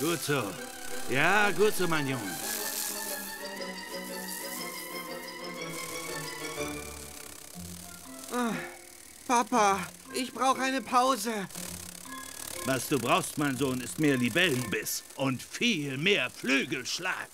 Gut so. Ja, gut so, mein Junge. Oh, Papa, ich brauche eine Pause. Was du brauchst, mein Sohn, ist mehr Libellenbiss und viel mehr Flügelschlag.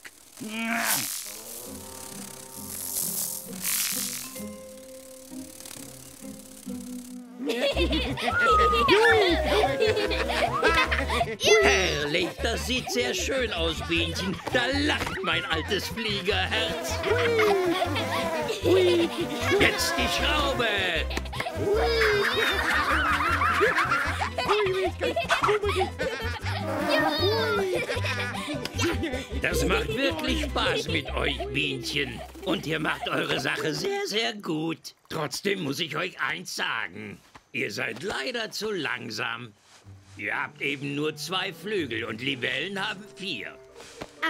Herrlich, das sieht sehr schön aus, Bienchen. Da lacht mein altes Fliegerherz. Jetzt die Schraube. Das macht wirklich Spaß mit euch, Bienchen. Und ihr macht eure Sache sehr, sehr gut. Trotzdem muss ich euch eins sagen. Ihr seid leider zu langsam. Ihr habt eben nur 2 Flügel und Libellen haben 4.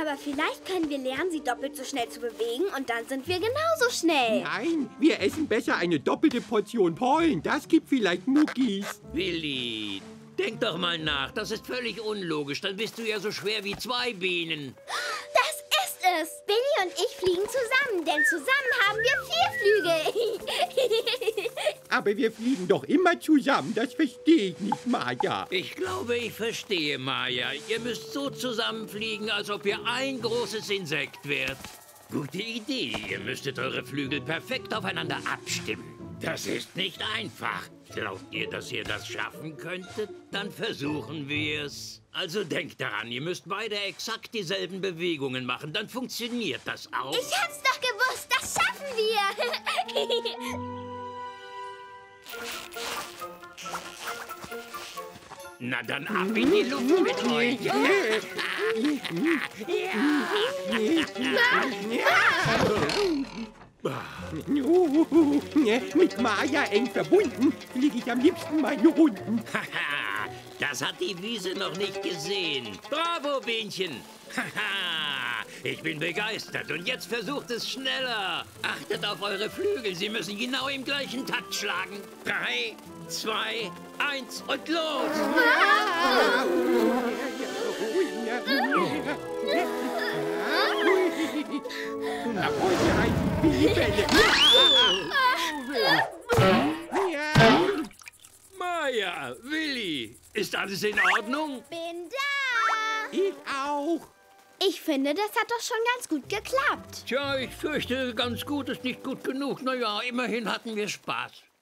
Aber vielleicht können wir lernen, sie doppelt so schnell zu bewegen und dann sind wir genauso schnell. Nein, wir essen besser eine doppelte Portion Pollen. Das gibt vielleicht Muckis. Willi, denk doch mal nach. Das ist völlig unlogisch. Dann bist du ja so schwer wie 2 Bienen. Das ist es. Willi und ich fliegen zusammen, denn zusammen haben wir 4 Flügel. Aber wir fliegen doch immer zusammen. Das verstehe ich nicht, Maja. Ich glaube, ich verstehe, Maja. Ihr müsst so zusammenfliegen, als ob ihr ein großes Insekt wärt. Gute Idee. Ihr müsstet eure Flügel perfekt aufeinander abstimmen. Das ist nicht einfach. Glaubt ihr, dass ihr das schaffen könntet? Dann versuchen wir's. Also denkt daran, ihr müsst beide exakt dieselben Bewegungen machen. Dann funktioniert das auch. Ich hab's doch gewusst. Das schaffen wir. Na dann ab in die Luft mit euch. Ja. Mit Maja eng verbunden fliege ich am liebsten meine Runden. Das hat die Wiese noch nicht gesehen. Bravo, Bienchen. Ich bin begeistert und jetzt versucht es schneller. Achtet auf eure Flügel, sie müssen genau im gleichen Takt schlagen. 3, 2, 1 und los! Maja, Willi, ist alles in Ordnung? Bin da! Ich auch! Ich finde, das hat doch schon ganz gut geklappt. Tja, ich fürchte, ganz gut ist nicht gut genug. Naja, immerhin hatten wir Spaß.